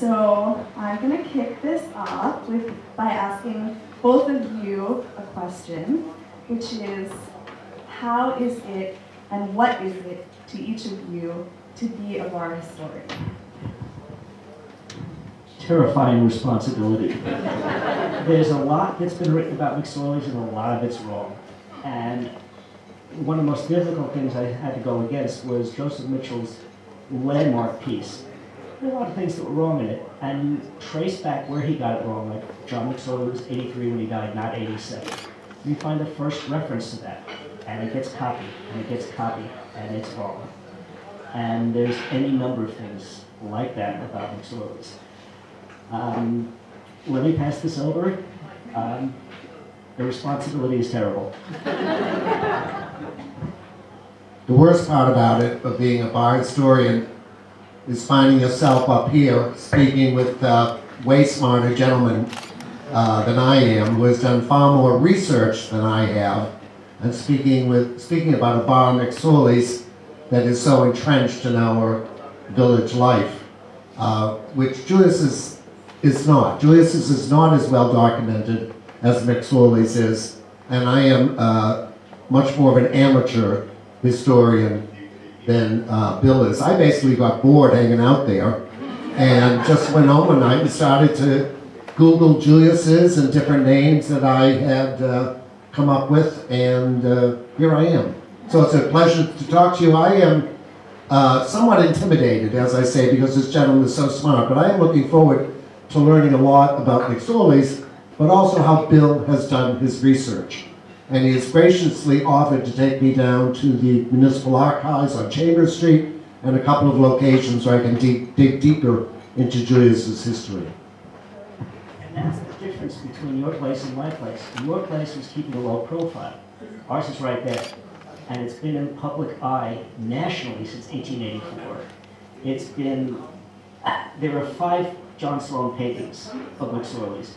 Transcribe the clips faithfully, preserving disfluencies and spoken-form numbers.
So I'm going to kick this off with by asking both of you a question, which is, how is it and what is it to each of you to be a bar historian? Terrifying responsibility. There's a lot that's been written about McSorley's and a lot of it's wrong. And one of the most difficult things I had to go against was Joseph Mitchell's landmark piece. There were a lot of things that were wrong in it, and you trace back where he got it wrong. Like John McSorley was eighty-three when he died, not eighty-seven. You find the first reference to that, and it gets copied, and it gets copied, and it's wrong. And there's any number of things like that about McSorley's. Um, let me pass this over. Um, the responsibility is terrible. The worst part about it, of being a bar historian, is finding yourself up here speaking with uh, way smarter gentlemen uh, than I am, who has done far more research than I have, and speaking with speaking about a bar McSorley's that is so entrenched in our village life, uh, which Julius's is not. Julius's is not as well documented as McSorley's is, and I am uh, much more of an amateur historian than uh, Bill is. I basically got bored hanging out there and just went home one night and started to Google Julius's and different names that I had uh, come up with, and uh, here I am. So it's a pleasure to talk to you. I am uh, somewhat intimidated, as I say, because this gentleman is so smart, but I am looking forward to learning a lot about McSorley's, but also how Bill has done his research. And he has graciously offered to take me down to the Municipal Archives on Chambers Street and a couple of locations where I can dig, dig deeper into Julius's history. And that's the difference between your place and my place. Your place was keeping a low profile. Ours is right there. And it's been in public eye nationally since eighteen eighty-four. It's been, there are five John Sloan paintings of McSorley's.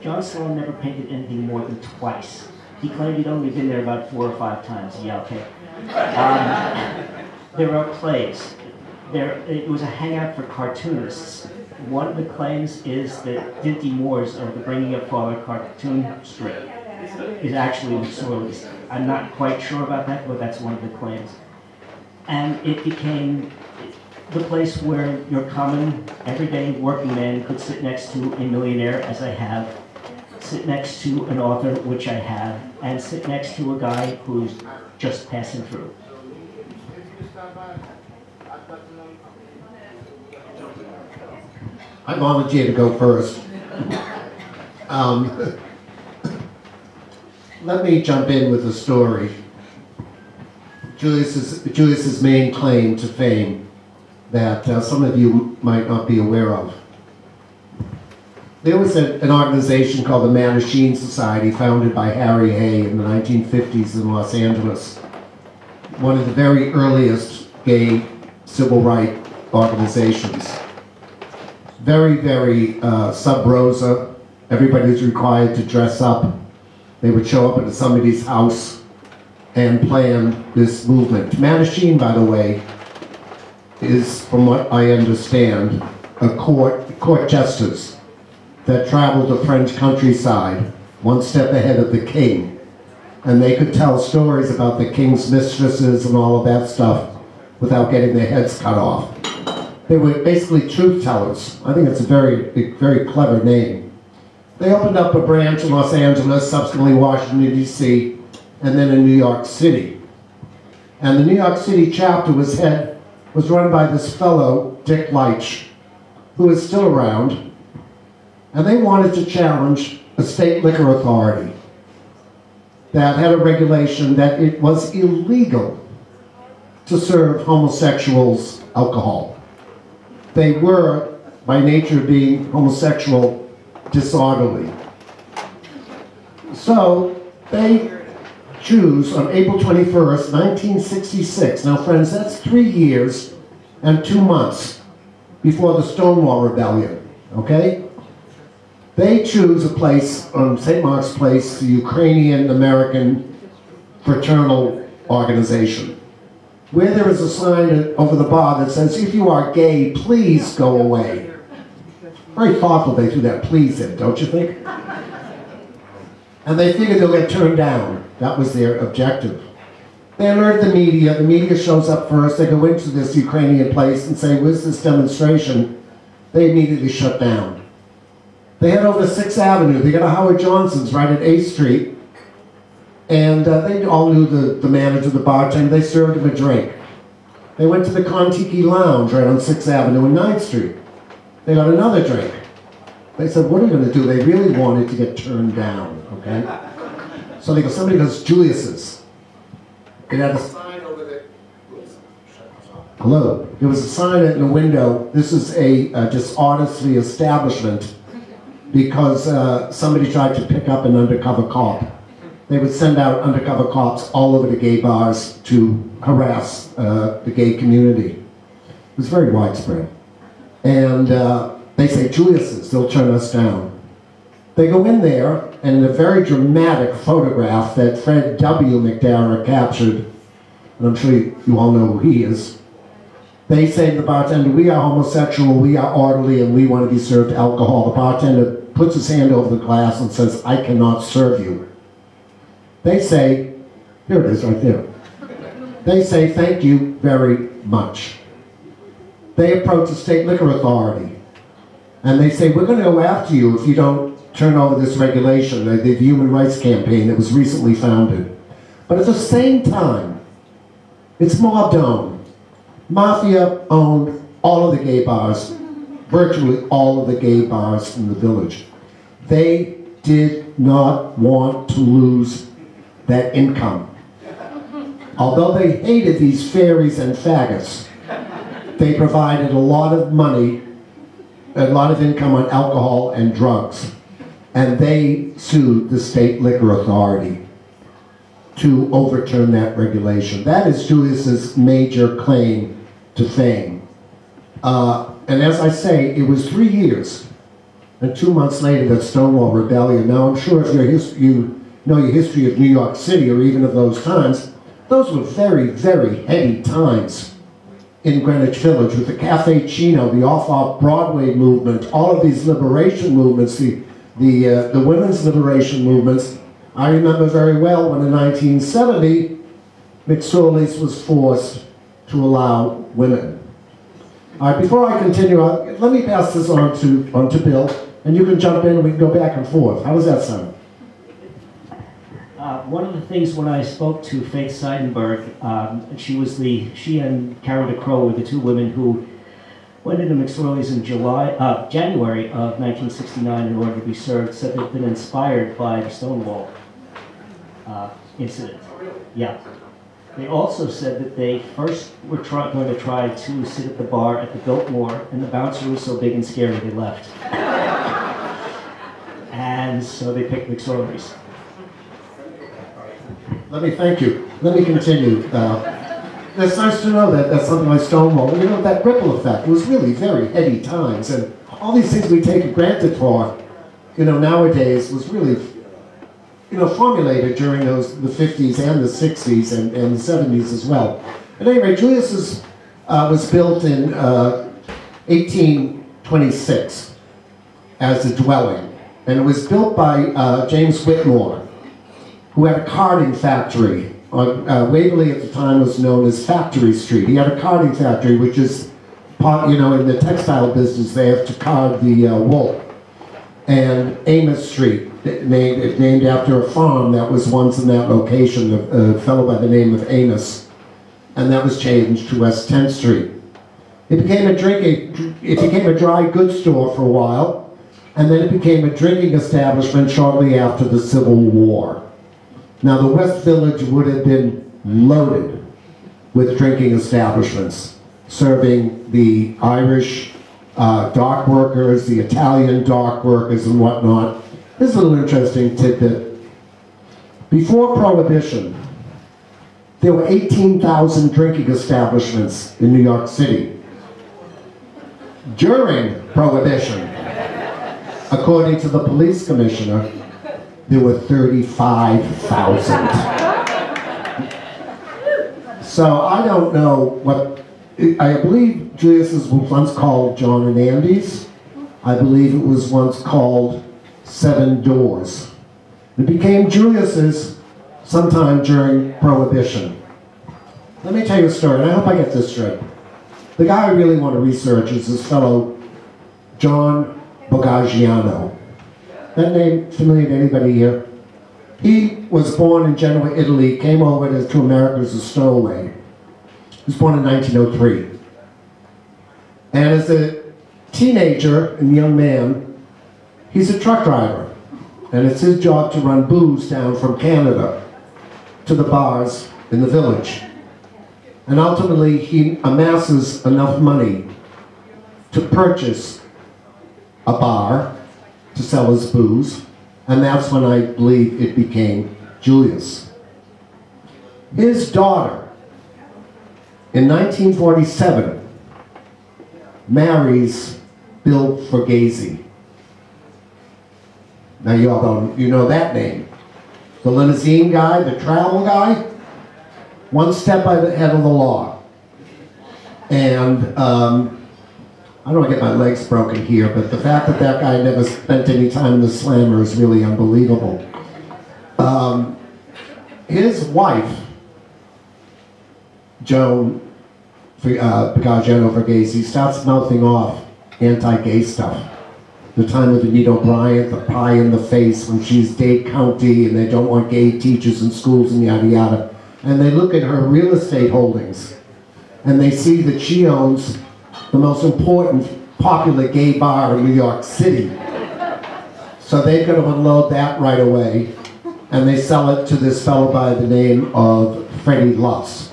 John Sloan never painted anything more than twice. He claimed he'd only been there about four or five times. Yeah, okay. Um, there are plays. There, it was a hangout for cartoonists. One of the claims is that Dinty Moore's, or the Bringing Up Father cartoon strip, is actually McSorley's. I'm not quite sure about that, but that's one of the claims. And it became the place where your common, everyday working man could sit next to a millionaire, as I have, sit next to an author, which I have, and sit next to a guy who's just passing through. I volunteer to go first. Um, let me jump in with a story. Julius's, Julius's main claim to fame that uh, some of you might not be aware of. There was a, an organization called the Mattachine Society, founded by Harry Hay in the nineteen fifties in Los Angeles. One of the very earliest gay civil rights organizations. Very, very uh, sub rosa. Everybody was required to dress up. They would show up at somebody's house and plan this movement. Mattachine, by the way, is, from what I understand, a court, court jesters that traveled the French countryside, one step ahead of the king. And they could tell stories about the king's mistresses and all of that stuff without getting their heads cut off. They were basically truth tellers. I think it's a very, very clever name. They opened up a branch in Los Angeles, subsequently Washington, D C, and then in New York City. And the New York City chapter was, head, was run by this fellow, Dick Leitch, who is still around. And they wanted to challenge the State Liquor Authority that had a regulation that it was illegal to serve homosexuals alcohol. They were, by nature being homosexual, disorderly. So they choose on April twenty-first, nineteen sixty-six. Now friends, that's three years and two months before the Stonewall Rebellion, okay? They choose a place on Saint Mark's Place, the Ukrainian-American Fraternal Organization, where there is a sign over the bar that says, "If you are gay, please go away." Very thoughtful they threw that please in, don't you think? And they figured they'll get turned down. That was their objective. They alert the media. The media shows up first. They go into this Ukrainian place and say, where's this demonstration? They immediately shut down. They head over to sixth Avenue. They go to Howard Johnson's right at eighth Street. And uh, they all knew the, the manager, the bartender. They served him a drink. They went to the Contiki Lounge right on sixth Avenue and ninth Street. They got another drink. They said, what are we going to do? They really wanted to get turned down, okay? So they go, somebody goes, Julius's. It had a sign over there. Hello. There was a sign in the window. This is a uh, dishonestly establishment because uh, somebody tried to pick up an undercover cop. They would send out undercover cops all over the gay bars to harass uh, the gay community. It was very widespread. And uh, they say, Julius's, they'll turn us down. They go in there, and in a very dramatic photograph that Fred W. McDowell captured, and I'm sure you, you all know who he is, they say to the bartender, we are homosexual, we are orderly, and we want to be served alcohol. The bartender puts his hand over the glass and says, I cannot serve you. They say, here it is right there. They say, thank you very much. They approach the State Liquor Authority, and they say, we're going to go after you if you don't turn over this regulation, the, the Human Rights Campaign that was recently founded. But at the same time, it's mob-owned. Mafia owned all of the gay bars, virtually all of the gay bars in the village. They did not want to lose that income. Although they hated these fairies and faggots, they provided a lot of money, a lot of income on alcohol and drugs. And they sued the State Liquor Authority to overturn that regulation. That is Julius's major claim to fame. Uh, and as I say, it was three years and two months later that Stonewall Rebellion. Now I'm sure if you're his you know your history of New York City or even of those times, those were very, very heady times in Greenwich Village with the Cafe Chino, the off-off Broadway movement, all of these liberation movements, the The, uh, the women's liberation movements. I remember very well when in nineteen seventy, McSorley's was forced to allow women. All right, before I continue, I'll, let me pass this on to, on to Bill, and you can jump in and we can go back and forth. How does that sound? Uh, one of the things when I spoke to Faith Seidenberg, um, she was the, she and Karen DeCrow were the two women who went into McSorley's in July, uh, January of nineteen sixty-nine in order to be served, said they'd been inspired by the Stonewall uh, incident. Yeah. They also said that they first were try going to try to sit at the bar at the Biltmore, and the bouncer was so big and scary they left. And so they picked McSorley's. Let me thank you. Let me continue. Uh, That's nice to know that that's something like Stonewall. You know, that ripple effect was really very heady times, and all these things we take for granted for, you know, nowadays was really, you know, formulated during those the fifties and the sixties and, and the seventies as well. At any rate, Julius's uh, was built in uh, eighteen twenty-six as a dwelling, and it was built by uh, James Whitmore, who had a carding factory. On, uh, Waverly at the time was known as Factory Street. He had a carding factory, which is part, you know, in the textile business, they have to card the uh, wool. And Amos Street, named, named after a farm that was once in that location, a, a fellow by the name of Amos. And that was changed to West tenth Street. It became a drink, it became a dry goods store for a while, and then it became a drinking establishment shortly after the Civil War. Now, the West Village would have been loaded with drinking establishments, serving the Irish uh, dock workers, the Italian dock workers, and whatnot. Here's a little interesting tidbit. Before Prohibition, there were eighteen thousand drinking establishments in New York City. During Prohibition, according to the police commissioner, there were thirty-five thousand. So I don't know what, I believe Julius's was once called John and Andy's. I believe it was once called Seven Doors. It became Julius's sometime during Prohibition. Let me tell you a story, and I hope I get this straight. The guy I really want to research is this fellow, John Bogagiano. That name familiar to anybody here? He was born in Genoa, Italy, came over to America as a stowaway. He was born in nineteen oh three. And as a teenager and young man, he's a truck driver. And it's his job to run booze down from Canada to the bars in the village. And ultimately, he amasses enough money to purchase a bar to sell his booze. And that's when I believe it became Julius. His daughter, in nineteen forty-seven, marries Bill Fergese. Now you all know, you know that name. The limousine guy, the travel guy, one step ahead of the law. And um, I don't want to get my legs broken here, but the fact that that guy never spent any time in the slammer is really unbelievable. Um, his wife, Joan uh, Pagano Verghese, starts mouthing off anti-gay stuff. The time of Anita O'Brien, the pie in the face when she's Dade County and they don't want gay teachers in schools and yada yada. And they look at her real estate holdings and they see that she owns the most important popular gay bar in New York City. So they're going to unload that right away, and they sell it to this fellow by the name of Freddie Lutz.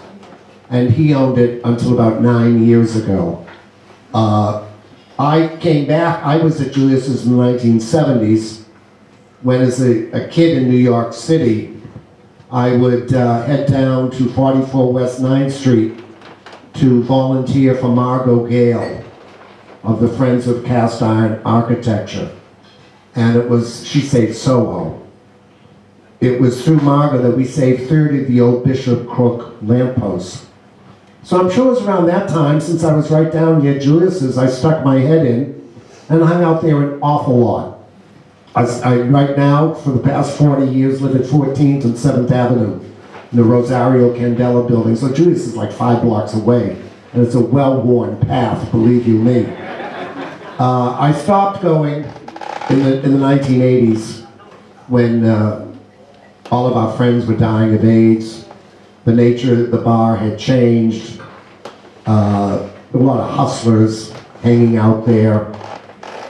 And he owned it until about nine years ago. Uh, I came back, I was at Julius's in the nineteen seventies, when as a, a kid in New York City, I would uh, head down to forty-four West ninth Street to volunteer for Margot Gale of the Friends of Cast Iron Architecture. And it was, she saved Soho. It was through Margot that we saved thirty of the old Bishop Crook lampposts. So I'm sure it was around that time, since I was right down near Julius's, I stuck my head in and hung out there an awful lot. I, I, right now, for the past forty years, live at fourteenth and seventh Avenue. In the Rosario Candela building. So Julius is like five blocks away, and it's a well-worn path, believe you me. Uh, I stopped going in the, in the nineteen eighties when uh, all of our friends were dying of AIDS. The nature of the bar had changed. Uh, there were a lot of hustlers hanging out there,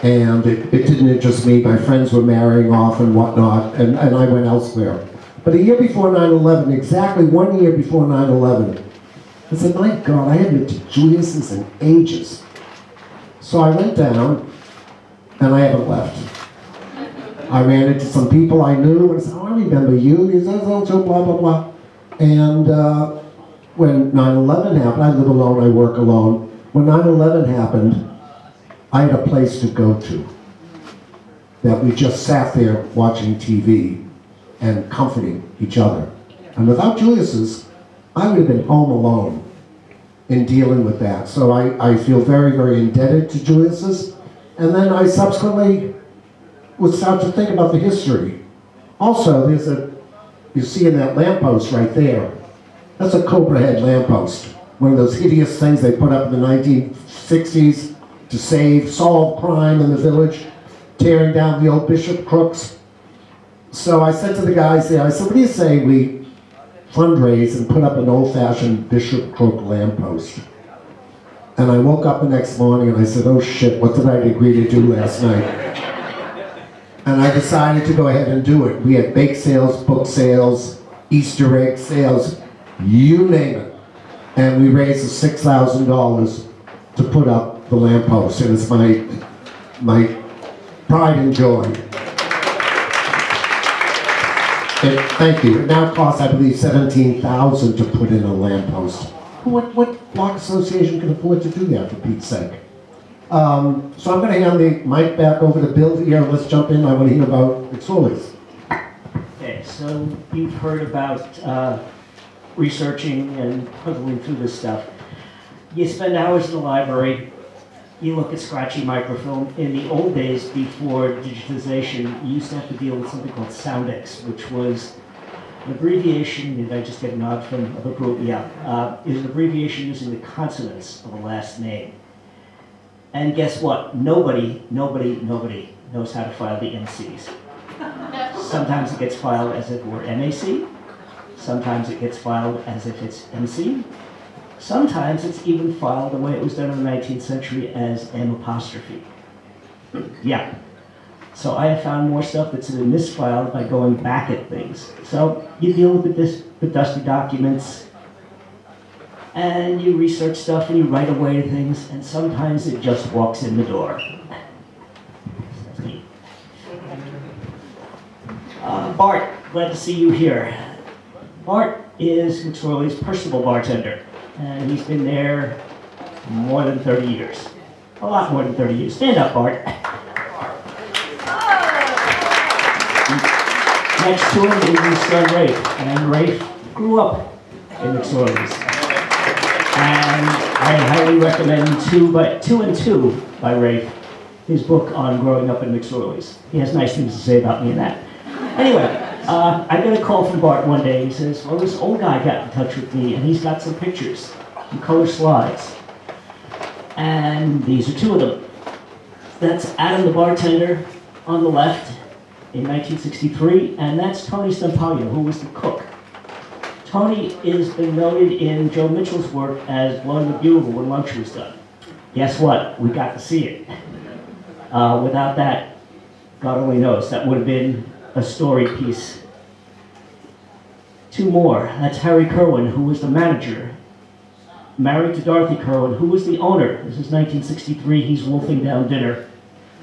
and it, it didn't interest me. My friends were marrying off and whatnot, and, and I went elsewhere. But a year before nine eleven, exactly one year before nine eleven, I said, my God, I haven't been to Julius's in ages. So I went down, and I haven't left. I ran into some people I knew, and I said, oh, I remember you, you said, blah, blah, blah. And uh, when nine eleven happened, I live alone, I work alone. When nine eleven happened, I had a place to go to, that we just sat there watching T V and comforting each other. And without Julius's, I would have been home alone in dealing with that. So I, I feel very, very indebted to Julius's. And then I subsequently would start to think about the history. Also, there's a, you see in that lamppost right there, that's a cobra head lamppost. One of those hideous things they put up in the nineteen sixties to save, solve crime in the village, tearing down the old Bishop Crooks. So I said to the guys there, I said, what do you say we fundraise and put up an old-fashioned Bishop Crook lamppost? And I woke up the next morning and I said, oh shit, what did I agree to do last night? And I decided to go ahead and do it. We had bake sales, book sales, Easter egg sales, you name it. And we raised six thousand dollars to put up the lamppost. And it's my, my pride and joy. It, thank you. It now costs, I believe, seventeen thousand dollars to put in a lamppost. What, what block association can afford to do that, for Pete's sake? Um, so I'm going to hand the mic back over to Bill here. Let's jump in. I want to hear about McSorley's. Okay, so you've heard about uh, researching and puzzling through this stuff. You spend hours in the library you look at scratchy microfilm. In the old days, before digitization, you used to have to deal with something called Soundex, which was an abbreviation, did I just get a nod from a group? Yeah. Uh, is an abbreviation using the consonants of a last name. And guess what? Nobody, nobody, nobody knows how to file the M Cs. Sometimes it gets filed as if it were M A C. Sometimes it gets filed as if it's M C. Sometimes it's even filed the way it was done in the nineteenth century as M apostrophe. Yeah. So I have found more stuff that's been misfiled by going back at things. So you deal with the, the dusty documents, and you research stuff, and you write away things, and sometimes it just walks in the door. That's me. Uh, Bart, glad to see you here. Bart is McSorley's personal bartender, and he's been there more than thirty years. A lot more than thirty years. Stand up, Bart. Next to him is his son Rafe, and Rafe grew up in McSorley's. And I highly recommend two, by, two and Two by Rafe, his book on growing up in McSorley's. He has nice things to say about me in that. Anyway, uh, I got a call from Bart one day. He says, well, this old guy got in touch with me, and he's got some pictures and color slides. And these are two of them. That's Adam the bartender on the left, in nineteen sixty-three, and that's Tony Stampaglio, who was the cook. Tony is been noted in Joe Mitchell's work as one of the beautiful when lunch was done. Guess what? We got to see it. Uh, without that, God only knows, that would have been a story piece. Two more. That's Harry Kirwan, who was the manager, married to Dorothy Kirwan, who was the owner. This is nineteen sixty-three. He's wolfing down dinner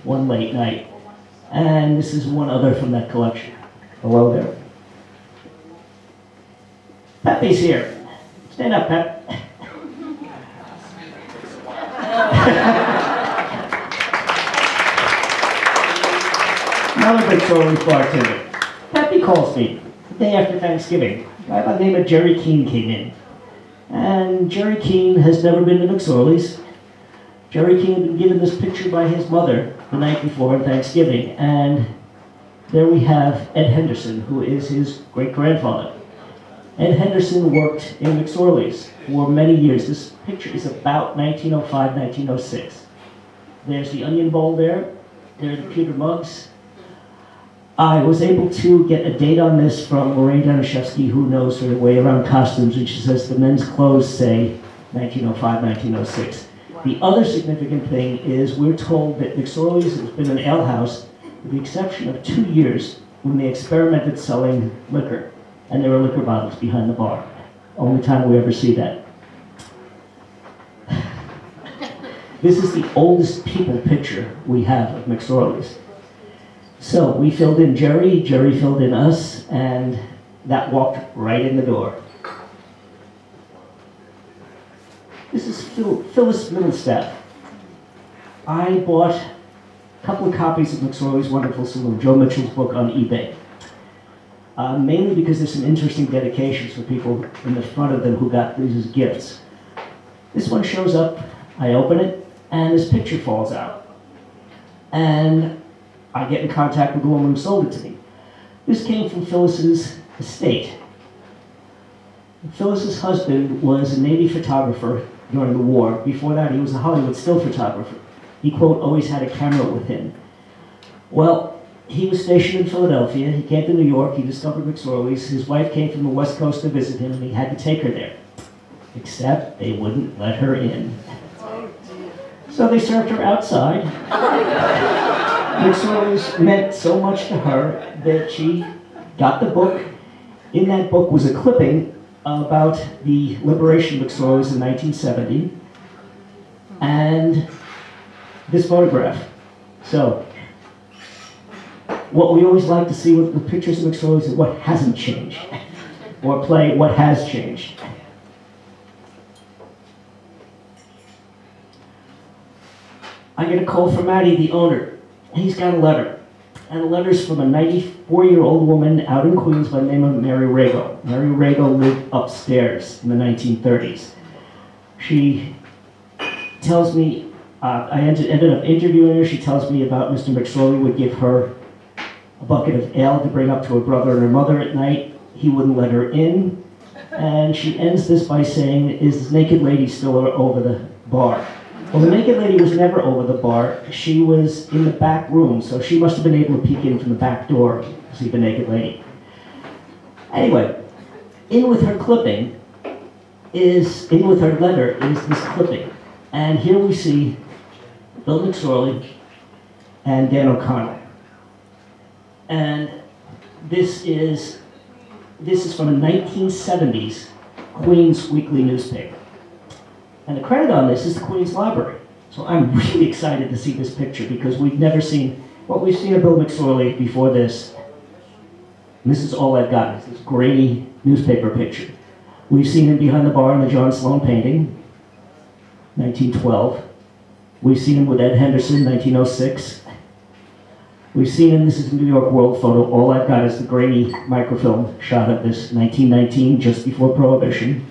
one late night. And this is one other from that collection. Hello there. Peppy's here. Stand up, Pep. Another big McSorley's bartender. Peppy calls me the day after Thanksgiving. A guy by the name of Jerry Keene came in. And Jerry Keene has never been to McSorley's. Jerry Keene had been given this picture by his mother the night before on Thanksgiving, and there we have Ed Henderson, who is his great-grandfather. Ed Henderson worked in McSorley's for many years. This picture is about nineteen oh five, nineteen oh six. There's the onion bowl there. There are the pewter mugs. I was able to get a date on this from Lorraine Danishevsky, who knows her way around costumes, and she says the men's clothes say nineteen oh five, nineteen oh six. The other significant thing is we're told that McSorley's has been an alehouse with the exception of two years when they experimented selling liquor, and there were liquor bottles behind the bar. Only time we ever see that. This is the oldest people picture we have of McSorley's. So we filled in Jerry, Jerry filled in us, and that walked right in the door. This is Phil, Phyllis Middlestaff. I bought a couple of copies of McSorley's Wonderful Saloon, Joe Mitchell's book, on eBay. Uh, mainly because there's some interesting dedications for people in the front of them who got these as gifts. This one shows up, I open it, and this picture falls out. And I get in contact with the woman who sold it to me. This came from Phyllis's estate. Phyllis's husband was a Navy photographer during the war. Before that, he was a Hollywood still photographer. He, quote, always had a camera with him. Well, he was stationed in Philadelphia. He came to New York. He discovered McSorley's. His wife came from the West Coast to visit him, and he had to take her there. Except they wouldn't let her in. Oh, dear. So they served her outside. McSorley's meant so much to her that she got the book. In that book was a clipping about the liberation of McSorley's in nineteen seventy, and this photograph. So, what we always like to see with the pictures of McSorley's is what hasn't changed, or play what has changed. I get a call from Maddie, the owner. He's got a letter. And the letter's from a ninety-four-year-old woman out in Queens by the name of Mary Rago. Mary Rago lived upstairs in the nineteen thirties. She tells me, Uh, I ended, ended up interviewing her. She tells me about Mister McSorley would give her a bucket of ale to bring up to her brother and her mother at night. He wouldn't let her in. And she ends this by saying, is this naked lady still over the bar? Well, the naked lady was never over the bar. She was in the back room, so she must have been able to peek in from the back door to see the naked lady. Anyway, in with her clipping is, in with her letter is this clipping. And here we see Bill McSorley and Dan O'Connell. And this is, this is from a nineteen seventies Queens Weekly newspaper. And the credit on this is the Queens Library. So I'm really excited to see this picture because we've never seen, what well, we've seen of Bill McSorley before this. And this is all I've gotten, is this grainy newspaper picture. We've seen him behind the bar in the John Sloan painting, nineteen twelve. We've seen him with Ed Henderson, nineteen oh six. We've seen him, this is the New York World photo. All I've got is the grainy microfilm shot of this, nineteen nineteen, just before Prohibition.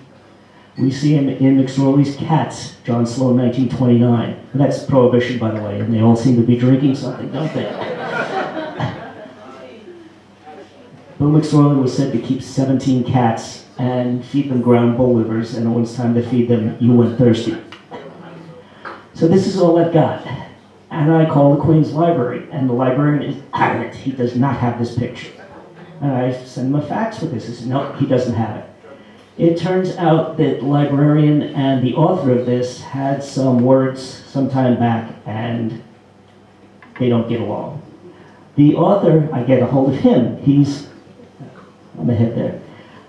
We see him in McSorley's Cats, John Sloan, nineteen twenty-nine. And that's Prohibition, by the way, and they all seem to be drinking something, don't they? Bill McSorley was said to keep seventeen cats and feed them ground bull livers, and when it's time to feed them, you went thirsty. So this is all I've got. And I call the Queen's Library, and the librarian is adamant he does not have this picture. And I send him a fax with this. I said, no, he doesn't have it. It turns out that the librarian and the author of this had some words some time back, and they don't get along. The author, I get a hold of him. He's, I'm ahead there.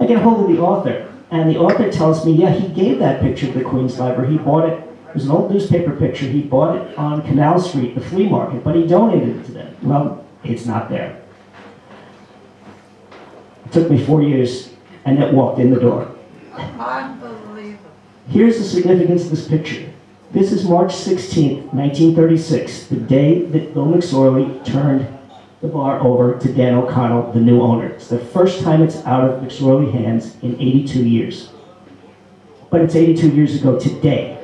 I get a hold of the author, and the author tells me, yeah, he gave that picture to the Queen's Library. He bought it. It was an old newspaper picture. He bought it on Canal Street, the flea market, but he donated it to them. Well, it's not there. It took me four years, and it walked in the door. Unbelievable. Here's the significance of this picture. This is March sixteenth, nineteen thirty-six, the day that Bill McSorley turned the bar over to Dan O'Connell, the new owner. It's the first time it's out of McSorley's hands in eighty-two years. But it's eighty-two years ago today.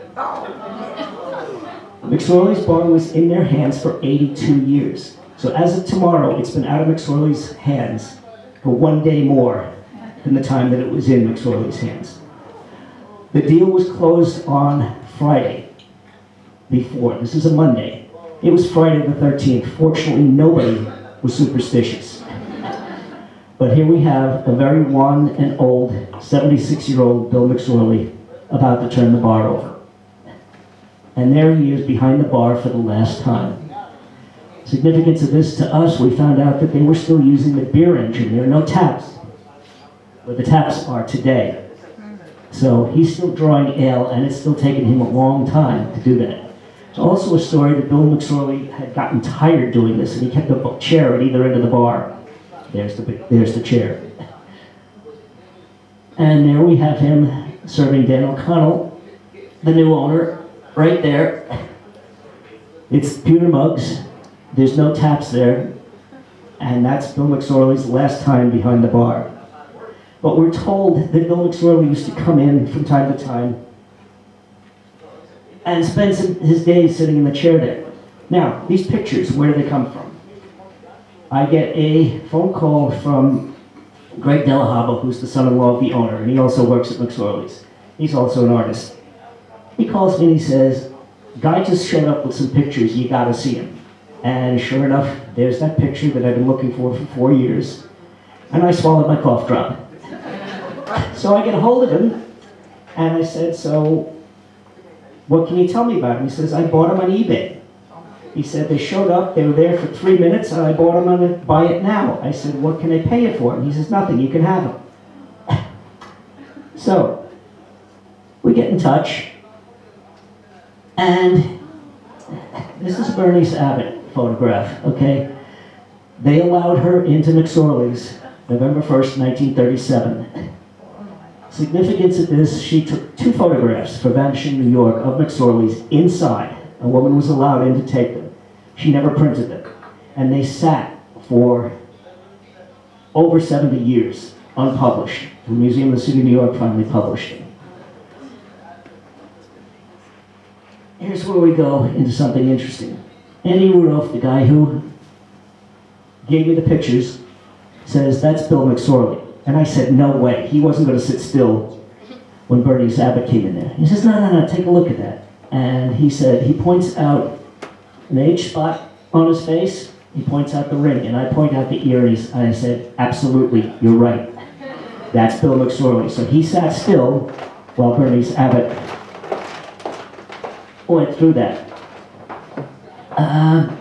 McSorley's bar was in their hands for eighty-two years. So as of tomorrow, it's been out of McSorley's hands for one day more than the time that it was in McSorley's hands. The deal was closed on Friday before. This is a Monday. It was Friday the thirteenth. Fortunately, nobody was superstitious. But here we have a very wan and old seventy-six-year-old Bill McSorley about to turn the bar over. And there he is behind the bar for the last time. Significance of this to us, we found out that they were still using the beer engine. There are no taps where the taps are today. So he's still drawing ale, and it's still taking him a long time to do that. It's also a story that Bill McSorley had gotten tired doing this, and he kept a chair at either end of the bar. There's the, there's the chair. And there we have him serving Dan O'Connell, the new owner, right there. It's pewter mugs. There's no taps there. And that's Bill McSorley's last time behind the bar. But we're told that Bill McSorley used to come in from time to time and spend some, his days sitting in the chair there. Now, these pictures, where do they come from? I get a phone call from Greg Delahaba, who's the son-in-law of the owner, and he also works at McSorley's. He's also an artist. He calls me and he says, "Guy just showed up with some pictures, you gotta see him." And sure enough, there's that picture that I've been looking for for four years, and I swallowed my cough drop. So I get a hold of him, and I said, so what can you tell me about him? He says, I bought him on eBay. He said, they showed up, they were there for three minutes, and I bought him on a buy it now. I said, what can I pay you for? And he says, nothing, you can have him. So we get in touch, and this is Berenice Abbott photograph, okay? They allowed her into McSorley's November first, nineteen thirty-seven. Significance of this, she took two photographs for Vanishing New York of McSorley's inside. A woman was allowed in to take them. She never printed them. And they sat for over seventy years, unpublished. The Museum of the City of New York finally published them. here's where we go into something interesting. Andy Rudolph, the guy who gave me the pictures, says, that's Bill McSorley. And I said, no way. He wasn't going to sit still when Berenice Abbott came in there. He says, no, no, no, take a look at that. And he said, he points out an age spot on his face. He points out the ring. And I point out the earrings. And I said, absolutely, you're right. That's Bill McSorley. So he sat still while Berenice Abbott went through that. Uh,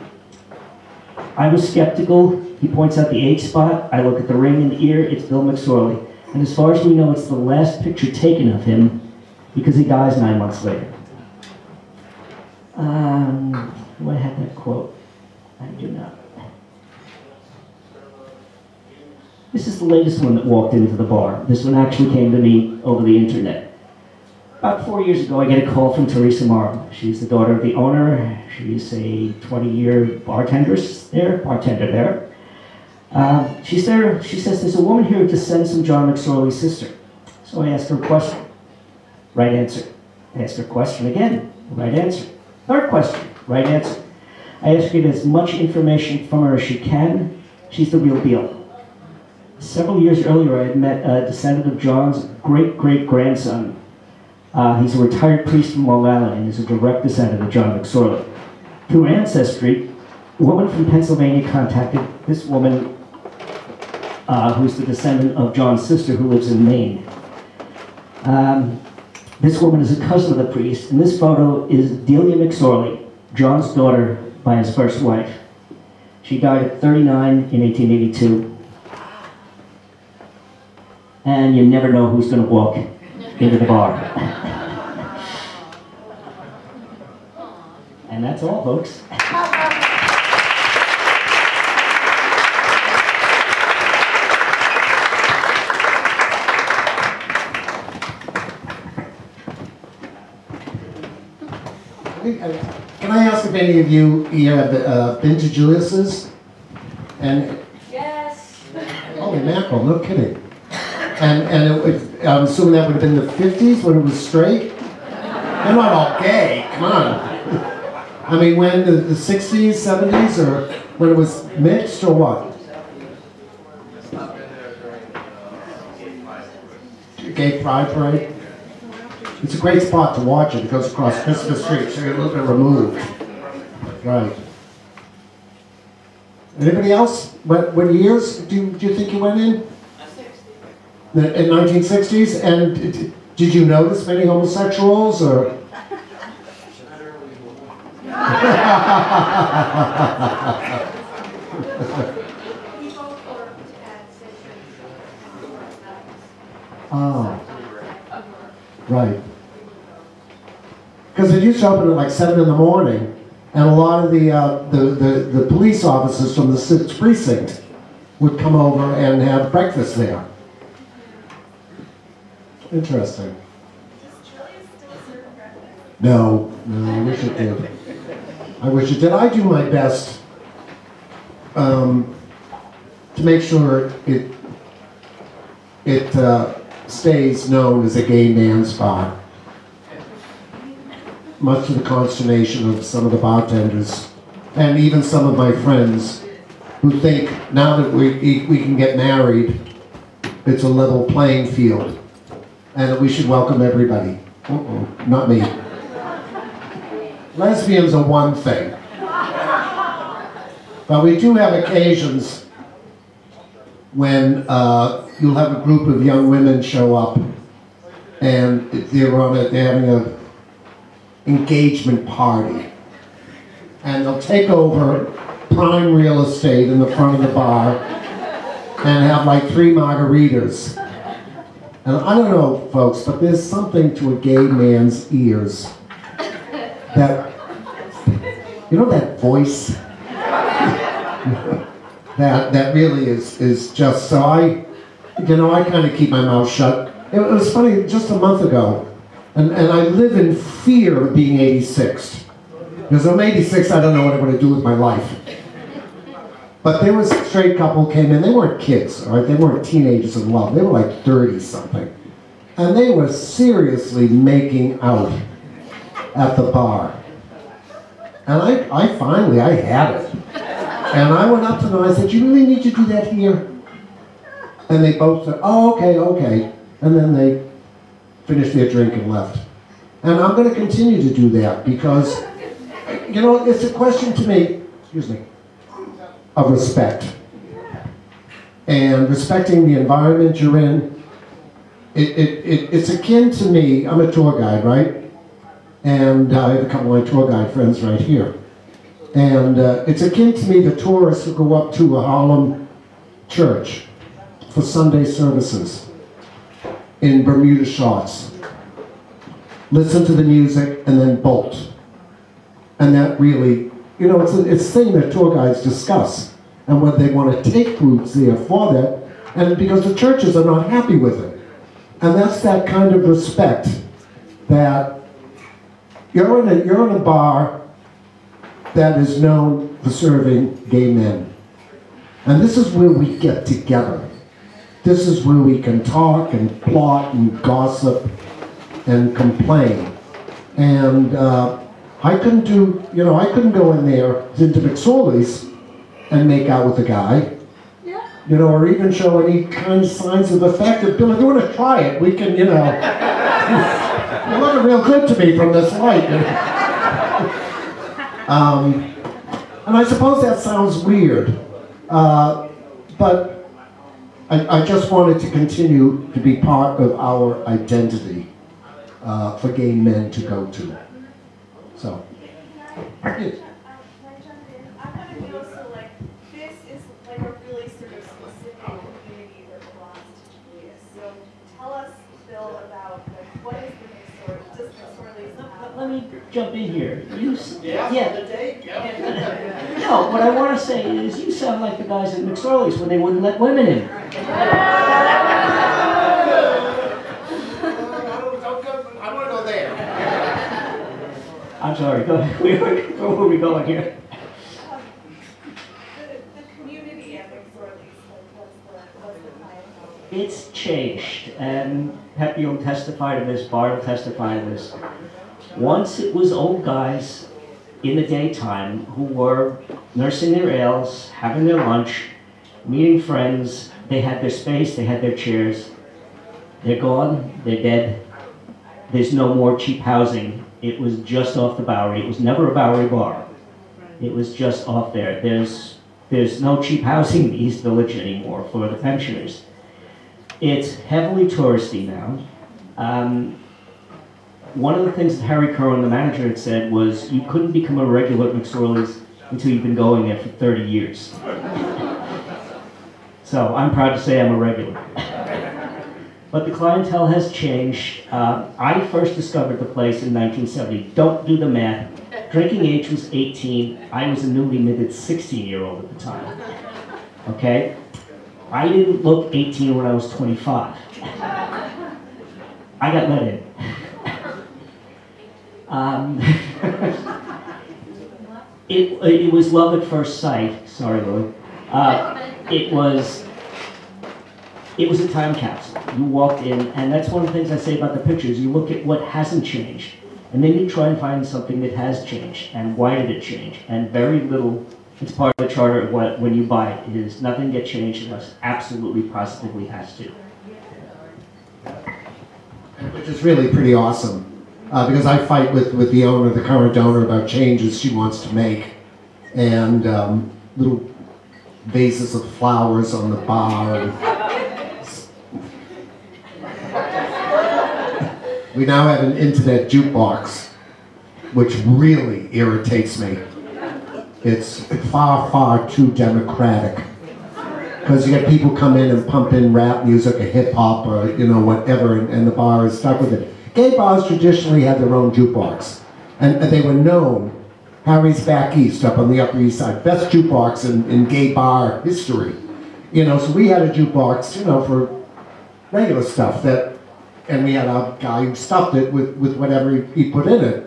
I was skeptical. He points out the age spot. I look at the ring in the ear. It's Bill McSorley. And as far as we know, it's the last picture taken of him because he dies nine months later. Um, do I have that quote? I do not. This is the latest one that walked into the bar. This one actually came to me over the internet. About four years ago, I get a call from Teresa Morrow. She's the daughter of the owner. She's a twenty-year bartendress there, bartender there. Uh, she's there. She says, there's a woman here who descends from John McSorley's sister. So I asked her a question. Right answer. I asked her a question again. Right answer. Third question. Right answer. I asked her to get as much information from her as she can. She's the real deal. Several years earlier, I had met a descendant of John's great-great-grandson. Uh, he's a retired priest from Long Island and is a direct descendant of John McSorley. Through ancestry, a woman from Pennsylvania contacted this woman, uh, who's the descendant of John's sister who lives in Maine. Um, this woman is a cousin of the priest, and this photo is Delia McSorley, John's daughter by his first wife. She died at thirty-nine in eighteen eighty-two. And you never know who's going to walk into the bar. And that's all, folks. Can I ask if any of you, you have uh, been to Julius's? And yes. Holy mackerel! No kidding. And and it, it, I'm assuming that would have been the fifties when it was straight. They're not all gay. Come on. I mean, when the, the sixties, seventies, or when it was mixed, or what? Gay pride parade. It's a great spot to watch it. It goes across Christmas Street, so you're a little bit removed. Right. Anybody else? What, what years do, do you think you went in? The, in nineteen sixties? And did you notice many homosexuals, or? Oh. Right. Because it used to open at like seven in the morning, and a lot of the, uh, the, the, the police officers from the sixth precinct would come over and have breakfast there. Interesting. Does Julius still serve breakfast? No, no, I wish it did. I wish it did. I do my best um, to make sure it, it uh, stays known as a gay man's spot, much to the consternation of some of the bartenders and even some of my friends who think now that we, we can get married, it's a level playing field and that we should welcome everybody. Uh-uh, not me. Lesbians are one thing. But we do have occasions when uh, you'll have a group of young women show up and they're, on a, they're having a engagement party. And they'll take over prime real estate in the front of the bar and have like three margaritas. And I don't know, folks, but there's something to a gay man's ears. That, you know, that voice? that that really is, is just, so I, you know, I kind of keep my mouth shut. It, it was funny, just a month ago, and, and I live in fear of being eighty-sixth. Because I'm eighty-six, I don't know what I'm going to do with my life. But there was a straight couple came in, they weren't kids, all right? They weren't teenagers in love, they were like thirty something. And they were seriously making out at the bar. And I, I finally, I had it. And I went up to them, I said, you really need to do that here? And they both said, oh, okay, okay. And then they finished their drink and left. And I'm going to continue to do that because, you know, it's a question to me, excuse me, of respect. And respecting the environment you're in, it, it, it, it's akin to me, I'm a tour guide, right? And I have a couple of my tour guide friends right here. And uh, it's akin to me, the tourists who go up to a Harlem church for Sunday services in Bermuda shorts, listen to the music, and then bolt. And that really, you know, it's a, it's a thing that tour guides discuss, and whether they want to take groups there for that, and because the churches are not happy with it. And that's that kind of respect that you're in a, you're in a bar that is known for serving gay men. And this is where we get together. This is where we can talk and plot and gossip and complain. And uh, I couldn't do, you know, I couldn't go in there into McSorley's and make out with a guy, yeah. You know, or even show any kind of signs of affection. Bill, if you want to try it, we can, you know, you're looking real good to me from this light. um, and I suppose that sounds weird, uh, but I, I just wanted to continue to be part of our identity uh, for gay men to go to. So. Yes. Let me jump in here. You, yeah. yeah. No, what I want to say is you sound like the guys at McSorley's when they wouldn't let women in. I want to go there. I'm sorry. Go ahead. Where were we going here? Um, the, the community at McSorley's. It's changed, and Peppy will testify to this. Bart will testify to this. Once it was old guys in the daytime who were nursing their ales, having their lunch, meeting friends. They had their space, they had their chairs. They're gone, they're dead. There's no more cheap housing. It was just off the Bowery. It was never a Bowery bar. It was just off there. There's, there's no cheap housing in the East Village anymore for the pensioners. It's heavily touristy now. Um, One of the things that Harry Kirwan, the manager, had said was you couldn't become a regular at McSorley's until you've been going there for thirty years. So I'm proud to say I'm a regular. But the clientele has changed. Uh, I first discovered the place in nineteen seventy. Don't do the math. Drinking age was eighteen. I was a newly minted sixteen-year-old at the time. Okay? I didn't look eighteen when I was twenty-five. I got let in. Um, it, it was love at first sight. Sorry, Lily. Uh, it was it was a time capsule. You walked in, and that's one of the things I say about the pictures. You look at what hasn't changed, and then you try and find something that has changed, and why did it change? And very little, it's part of the charter of what, when you buy it, is nothing gets changed unless absolutely, positively has to. Which is really pretty awesome. Uh, because I fight with, with the owner, the current owner, about changes she wants to make, and um, little vases of flowers on the bar. We now have an internet jukebox, which really irritates me. It's far, far too democratic. Because you get people come in and pump in rap music or hip hop or, you know, whatever, and, and the bar is stuck with it. Gay bars traditionally had their own jukebox, and, and they were known. Harry's Back East, up on the Upper East Side, best jukebox in, in gay bar history. You know, so we had a jukebox, you know, for regular stuff, that, and we had a guy who stuffed it with, with whatever he, he put in it.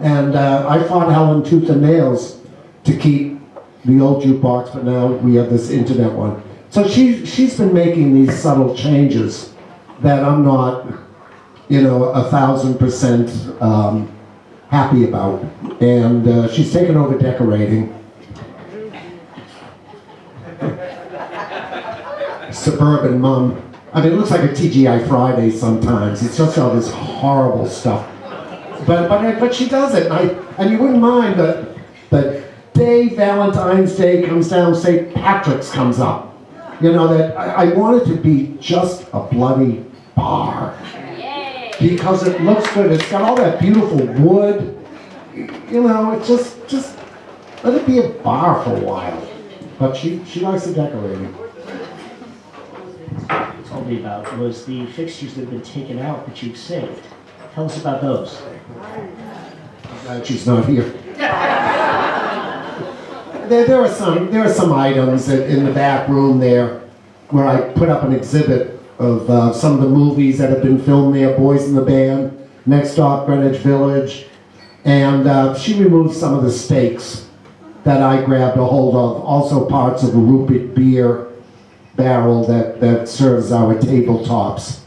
And uh, I fought hell and tooth and nails to keep the old jukebox, but now we have this internet one. So she, she's been making these subtle changes that I'm not, you know, a thousand percent um, happy about. And uh, she's taken over decorating. Suburban mom. I mean, it looks like a T G I Friday sometimes. It's just all this horrible stuff. But but but she does it. I and you wouldn't mind that the day Valentine's Day comes down, Saint Patrick's comes up. You know that I, I want it to be just a bloody bar. Yay. Because it looks good. It's got all that beautiful wood. You know, it just just let it be a bar for a while. But she she likes to decorate it. Told me about was the fixtures that have been taken out that you've saved. Tell us about those. I'm glad she's not here. there, there are some there are some items that, in the back room there where I put up an exhibit of uh, some of the movies that have been filmed there, Boys in the Band, Next Stop, Greenwich Village, and uh, she removed some of the steaks that I grabbed a hold of, also parts of a root beer barrel that, that serves our tabletops.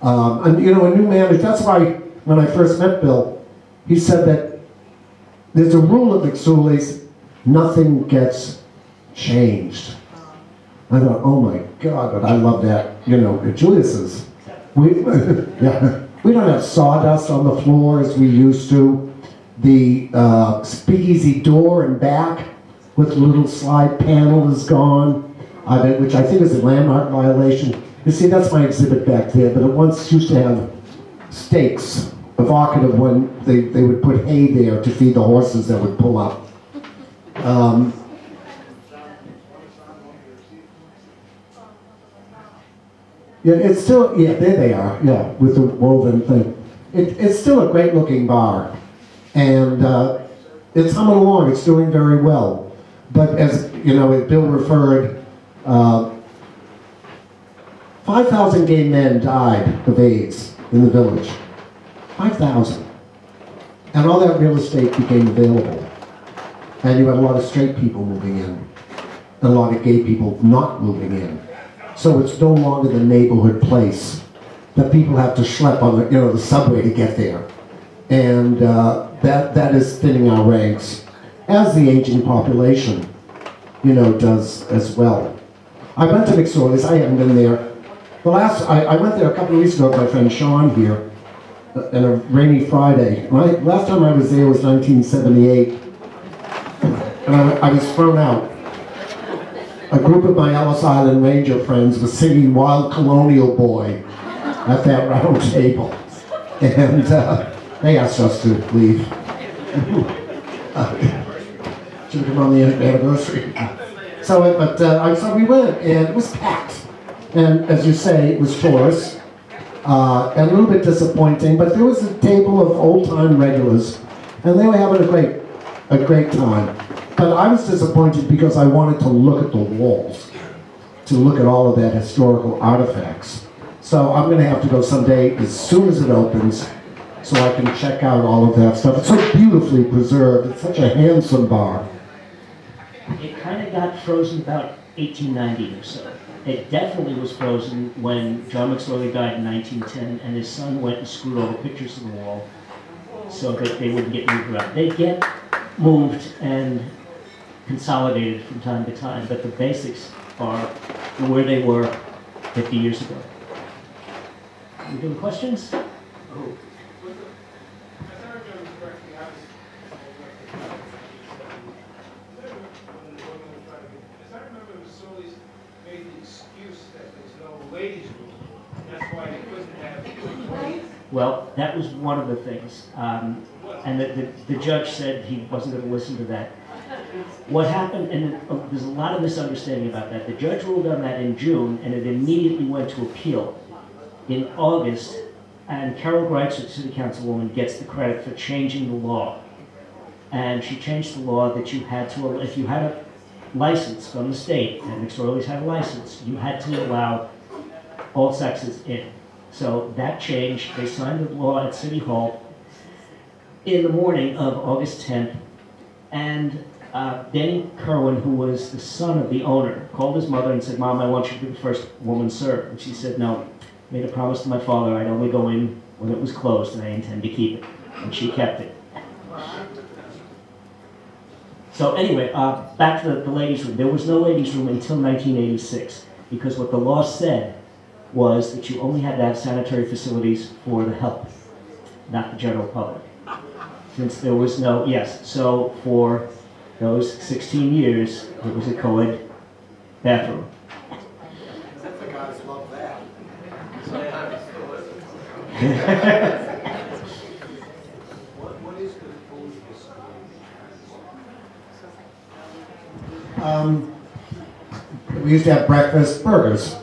Um, and you know, a new manager, that's why when I first met Bill, he said that there's a rule at McSorley's, nothing gets changed. I thought, oh my God, but I love that, you know, at Julius's. We, yeah, we don't have sawdust on the floor as we used to. The uh, speakeasy door and back with the little slide panel is gone. I bet, which I think is a landmark violation. You see, that's my exhibit back there, but it once used to have stakes, evocative when they, they would put hay there to feed the horses that would pull up. Um, yeah, it's still, yeah, there they are, yeah, with the woven thing. It, it's still a great looking bar, and uh, it's humming along, it's doing very well. But as, you know, as Bill referred, Uh, five thousand gay men died of AIDS in the village. five thousand. And all that real estate became available. And you had a lot of straight people moving in, and a lot of gay people not moving in. So it's no longer the neighborhood place that people have to schlep on the, you know, the subway to get there. And uh, that, that is thinning our ranks, as the aging population, you know, does as well. I went to McSorley's, I haven't been there. The last, I, I went there a couple of weeks ago with my friend Sean here, on a rainy Friday. My, last time I was there was nineteen seventy-eight, and I, I was thrown out. A group of my Ellis Island Ranger friends was singing Wild Colonial Boy at that round table, and uh, they asked us to leave. uh, should have come on the anniversary. So, it, but uh, so we went, and it was packed. And as you say, it was tourists, uh, and a little bit disappointing. But there was a table of old-time regulars, and they were having a great, a great time. But I was disappointed because I wanted to look at the walls, to look at all of that historical artifacts. So I'm going to have to go someday as soon as it opens, so I can check out all of that stuff. It's so beautifully preserved. It's such a handsome bar. It kind of got frozen about eighteen ninety or so. It definitely was frozen when John McSorley died in nineteen ten, and his son went and screwed all the pictures to the wall so that they wouldn't get moved around. They get moved and consolidated from time to time, but the basics are where they were fifty years ago. You doing questions? Oh. Well, that was one of the things, um, and the, the, the judge said he wasn't going to listen to that. What happened, and there's a lot of misunderstanding about that, the judge ruled on that in June, and it immediately went to appeal in August, and Carol Greitzer, the city councilwoman, gets the credit for changing the law. And she changed the law that you had to, if you had a license from the state, and McSorley's had a license, you had to allow all sexes in. So that changed. They signed the law at City Hall in the morning of August tenth. And uh, Danny Kirwan, who was the son of the owner, called his mother and said, "Mom, I want you to be the first woman served." And she said, "No, I made a promise to my father. I'd only go in when it was closed, and I intend to keep it." And she kept it. So anyway, uh, back to the, the ladies' room. There was no ladies' room until nineteen eighty-six, because what the law said was that you only had to have sanitary facilities for the help, not the general public. Since there was no, yes, so for those sixteen years, it was a co-ed bathroom. Except the guys love that. Sometimes it What is the food? Um, we used to have breakfast burgers.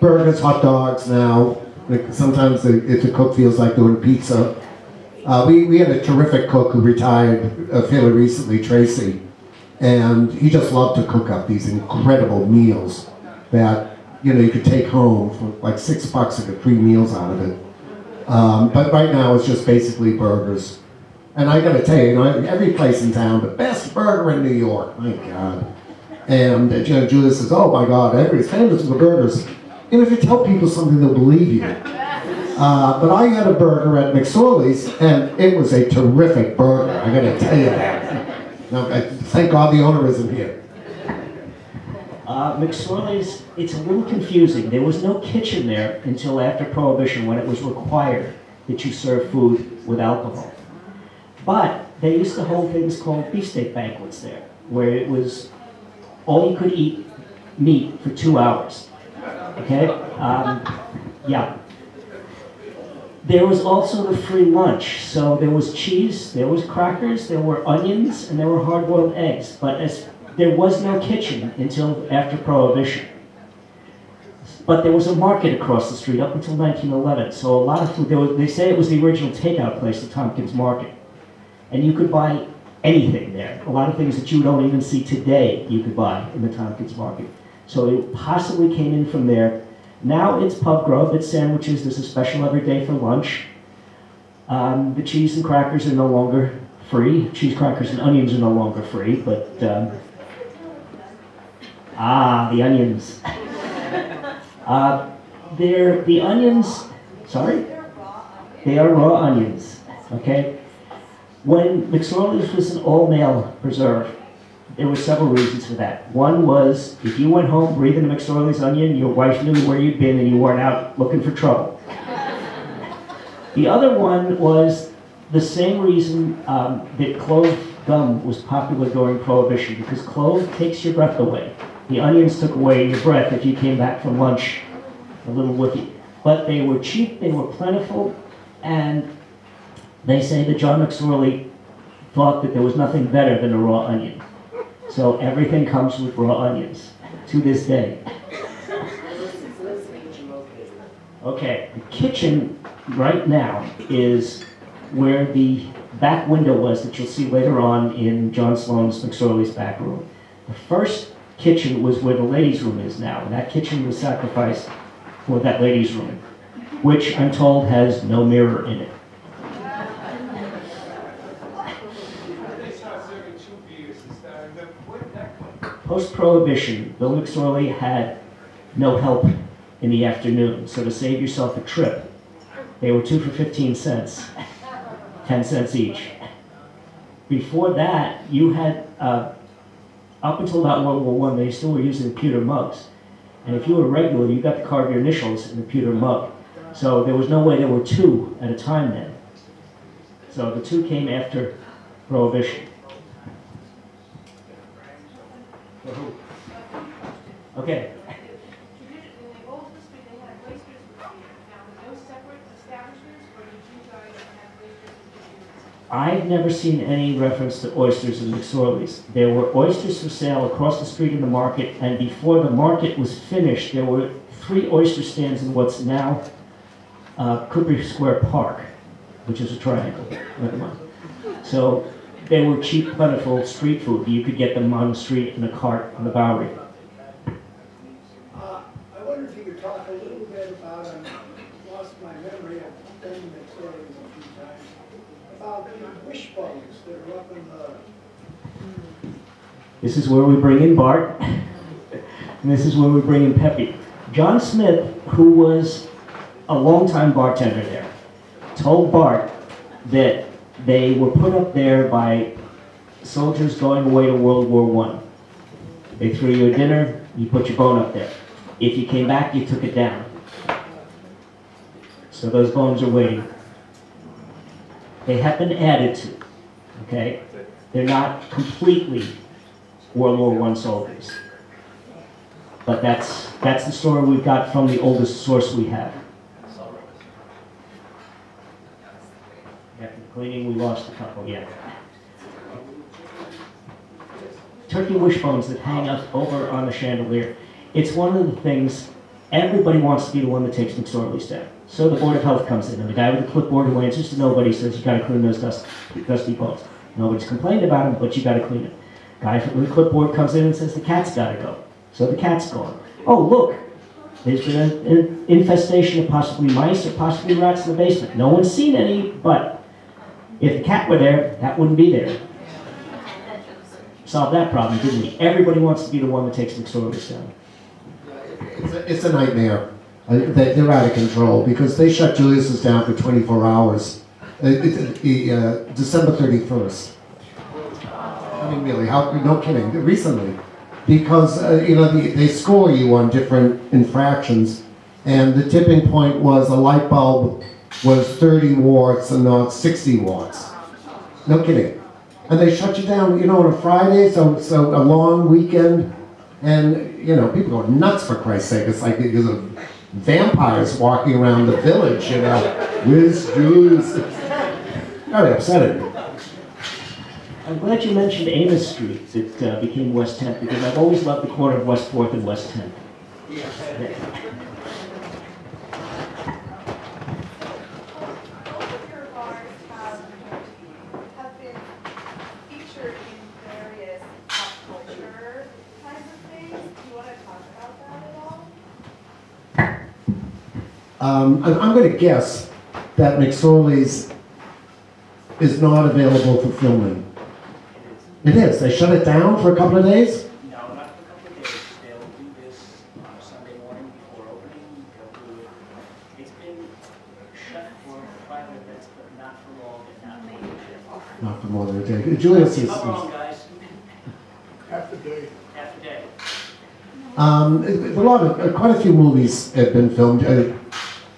Burgers, hot dogs now. Like sometimes the, if the cook feels like doing pizza. Uh, we, we had a terrific cook who retired uh, fairly recently, Tracy, and he just loved to cook up these incredible meals that, you know, you could take home for like six bucks and get three meals out of it. Um, but right now it's just basically burgers. And I gotta tell you, you know, every place in town, the best burger in New York, my God. And uh, you know, Julius says, oh my God, everybody's famous for the burgers. And if you tell people something, they'll believe you. Uh, but I had a burger at McSorley's, and it was a terrific burger, I gotta tell you that. Now, I thank God the owner isn't here. Uh, McSorley's, it's a little confusing. There was no kitchen there until after Prohibition, when it was required that you serve food with alcohol. But they used to hold things called beefsteak banquets there, where it was all you could eat meat for two hours. Okay? Um, yeah. There was also the free lunch, so there was cheese, there was crackers, there were onions, and there were hard-boiled eggs. But as, there was no kitchen until after Prohibition. But there was a market across the street up until nineteen eleven, so a lot of food, there was, they say it was the original takeout place, the Tompkins Market. And you could buy anything there. A lot of things that you don't even see today, you could buy in the Tompkins Market. So it possibly came in from there. Now it's pub grub, it's sandwiches, there's a special every day for lunch. Um, the cheese and crackers are no longer free. Cheese, crackers, and onions are no longer free, but... Um, ah, the onions. uh, they're, the onions, sorry? They are raw onions, okay? When McSorley's was an all-male preserve, there were several reasons for that. One was, if you went home breathing a McSorley's onion, your wife knew where you'd been and you weren't out looking for trouble. The other one was the same reason um, that clove gum was popular during Prohibition, because clove takes your breath away. The onions took away your breath if you came back from lunch a little whiffy. But they were cheap, they were plentiful, and they say that John McSorley thought that there was nothing better than a raw onion. So everything comes with raw onions, to this day. Okay, the kitchen right now is where the back window was that you'll see later on in John Sloan's McSorley's back room. The first kitchen was where the ladies' room is now, and that kitchen was sacrificed for that ladies' room, which I'm told has no mirror in it. Post-Prohibition, Bill McSorley had no help in the afternoon, so to save yourself a trip, they were two for fifteen cents, ten cents each. Before that, you had, uh, up until about World War One, they still were using pewter mugs. And if you were regular, you got to carve your initials in the pewter mug. So there was no way there were two at a time then. So the two came after Prohibition. Okay. I've never seen any reference to oysters in McSorley's. There were oysters for sale across the street in the market, and before the market was finished, there were three oyster stands in what's now uh, Cooper Square Park, which is a triangle. Never mind. So they were cheap, plentiful street food. You could get them on the street in a cart on the Bowery. Uh, I wonder if you could talk a little bit about, I lost my memory, I've been to McSorley's a few times, about the wishbones that are up in the... This is where we bring in Bart, and this is where we bring in Peppy. John Smith, who was a longtime bartender there, told Bart that they were put up there by soldiers going away to World War One. They threw you a dinner, you put your bone up there. If you came back, you took it down. So those bones are waiting. They have been added to, okay? They're not completely World War One soldiers. But that's, that's the story we've got from the oldest source we have. After the cleaning, we lost a couple, yeah. Turkey wishbones that hang up over on the chandelier. It's one of the things, everybody wants to be the one that takes McSorley's down. So the Board of Health comes in, and the guy with the clipboard who answers to nobody says, you gotta clean those dust, dusty bones. Nobody's complained about him, but you gotta clean it. Guy with the clipboard comes in and says, the cat's gotta go. So the cat's gone. Oh, look, there's been an infestation of possibly mice or possibly rats in the basement. No one's seen any, but if the cat were there, that wouldn't be there. Solved that problem, didn't we? Everybody wants to be the one that takes McSorley's down. It's a, it's a nightmare. Uh, they, they're out of control because they shut Julius's down for twenty-four hours. Uh, it, the, uh, December thirty-first. I mean, really, how, no kidding, recently. Because, uh, you know, the, they score you on different infractions, and the tipping point was a light bulb was thirty watts and not sixty watts. No kidding. And they shut you down, you know, on a Friday, so, so a long weekend, and, you know, people go nuts, for Christ's sake. It's like there's a vampires walking around the village, you know, where's Jews? Very upsetting. I'm glad you mentioned Amos Street that uh, became West tenth, because I've always loved the corner of West fourth and West tenth. Yeah. Both of your bars have, have been featured in various pop culture kinds of things. Do you want to talk about that at all? Um, I'm going to guess that McSorley's is not available for filming. It is. They shut it down for a couple of days? No, not for a couple of days. They'll do this on Sunday morning before opening. They'll do it. It's been shut for private events, but not for long and not for a day. Not for more than a day. Julius is... How long, guys? Half a day. Half a day. Um, a lot of, quite a few movies have been filmed. Uh,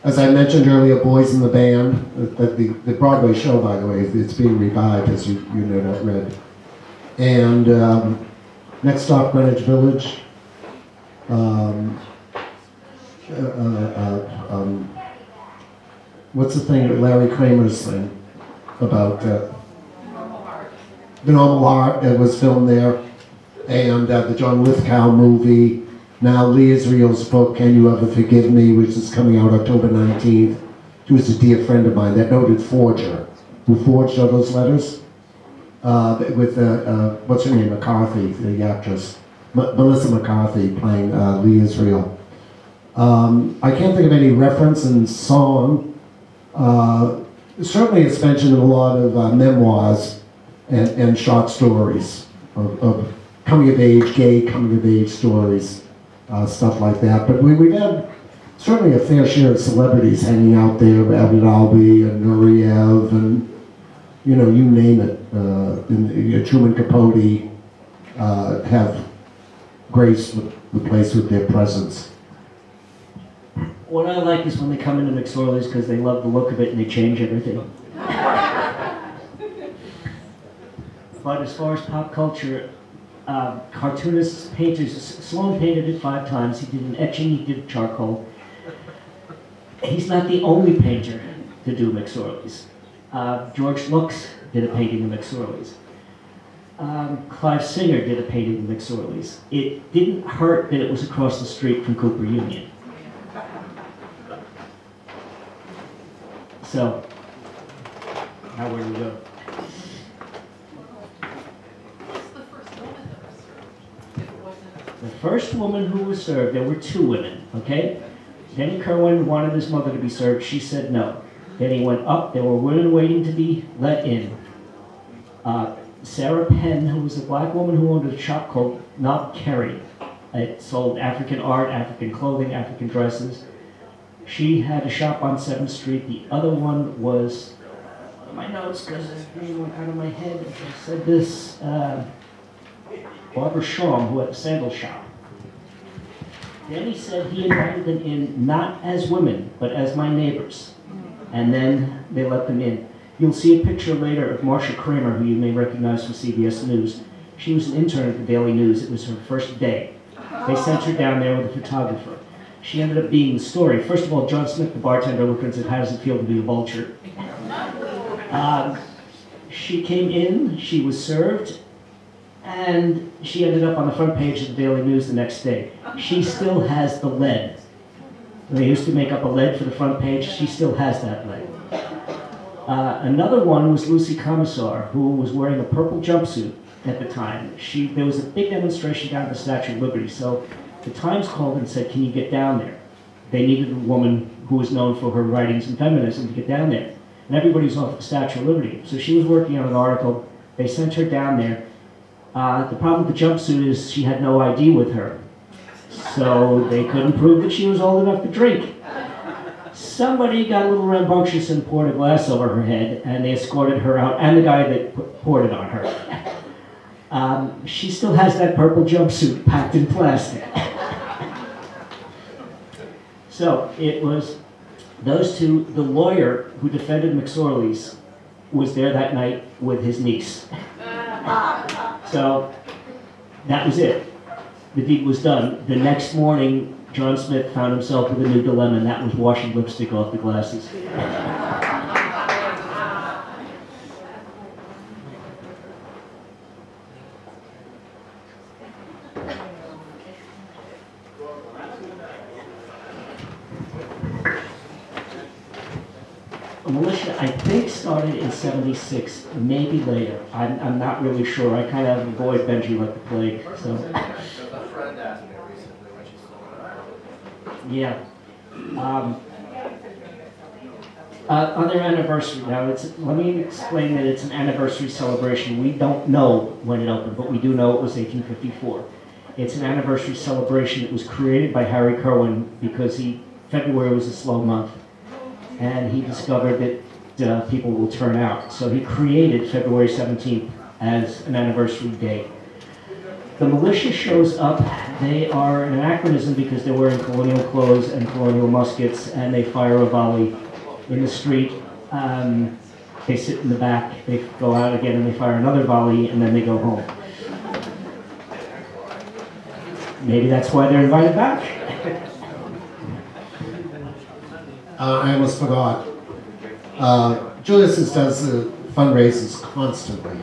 As I mentioned earlier, Boys in the Band, the, the, the Broadway show, by the way, it's being revived, as you, you know, that read. And um, Next Stop, Greenwich Village. Um, uh, uh, um, what's the thing that Larry Kramer's thing about? Uh, the Normal Heart that was filmed there. And uh, the John Lithgow movie. Now Lee Israel's book, Can You Ever Forgive Me, which is coming out October nineteenth, who's a dear friend of mine, that noted forger, who forged all those letters, uh, with, uh, uh, what's her name, McCarthy, the actress, M Melissa McCarthy playing uh, Lee Israel. Um, I can't think of any reference in song. Uh, certainly it's mentioned in a lot of uh, memoirs and, and short stories of, of coming-of-age, gay coming-of-age stories. Uh, stuff like that, but we, we've had certainly a fair share of celebrities hanging out there, Abbott Alby and Nureyev and, you know, you name it, uh, and, you know, Truman Capote uh, have graced the place with their presence. What I like is when they come into McSorley's because they love the look of it and they change everything. But as far as pop culture, Uh, cartoonists, painters, Sloan painted it five times, he did an etching, he did charcoal. He's not the only painter to do McSorley's. Uh, George Lux did a painting of McSorley's. Um, Clive Singer did a painting of McSorley's. It didn't hurt that it was across the street from Cooper Union. So, now where do we go? The first woman who was served, there were two women, okay? Harry Kirwan wanted his mother to be served, she said no. Then he went up, there were women waiting to be let in. Uh, Sarah Penn, who was a black woman who owned a shop called Knob Kerry. It sold African art, African clothing, African dresses. She had a shop on seventh street. The other one was my notes because I really went out of my head. I said this, uh, Barbara Schramm, who had a sandal shop. Then he said he invited them in not as women, but as my neighbors. And then they let them in. You'll see a picture later of Marcia Kramer, who you may recognize from C B S News. She was an intern at the Daily News. It was her first day. They sent her down there with a photographer. She ended up being the story. First of all, John Smith, the bartender, looked and said, how does it feel to be a vulture? Uh, she came in, she was served, and she ended up on the front page of the Daily News the next day. She still has the lead. They used to make up a lead for the front page. She still has that lead. Uh, another one was Lucy Commissar, who was wearing a purple jumpsuit at the time. She, there was a big demonstration down at the Statue of Liberty, so the Times called and said, can you get down there? They needed a woman who was known for her writings in feminism to get down there. And everybody was off at the Statue of Liberty. So she was working on an article. They sent her down there. Uh, the problem with the jumpsuit is she had no I D with her. So they couldn't prove that she was old enough to drink. Somebody got a little rambunctious and poured a glass over her head, and they escorted her out, and the guy that poured it on her. Um, she still has that purple jumpsuit packed in plastic. So it was those two. The lawyer who defended McSorley's was there that night with his niece. So that was it. The deed was done. The next morning, John Smith found himself with a new dilemma, and that was washing lipstick off the glasses. Militia, I think, started in seventy-six, maybe later. I'm, I'm not really sure. I kind of avoid Benji like the plague. So. A friend asked me recently when she's still in Ireland. Yeah. Um, uh, on their anniversary, now it's, let me explain that it's an anniversary celebration. We don't know when it opened, but we do know it was eighteen fifty-four. It's an anniversary celebration. It was created by Harry Kirwan because he February was a slow month. And he discovered that uh, people will turn out. So he created February seventeenth as an anniversary day. The militia shows up. They are an anachronism because they're wearing colonial clothes and colonial muskets, and they fire a volley in the street. Um, they sit in the back, they go out again, and they fire another volley, and then they go home. Maybe that's why they're invited back. Uh, I almost forgot. Uh, Julius's does uh, fundraisers constantly.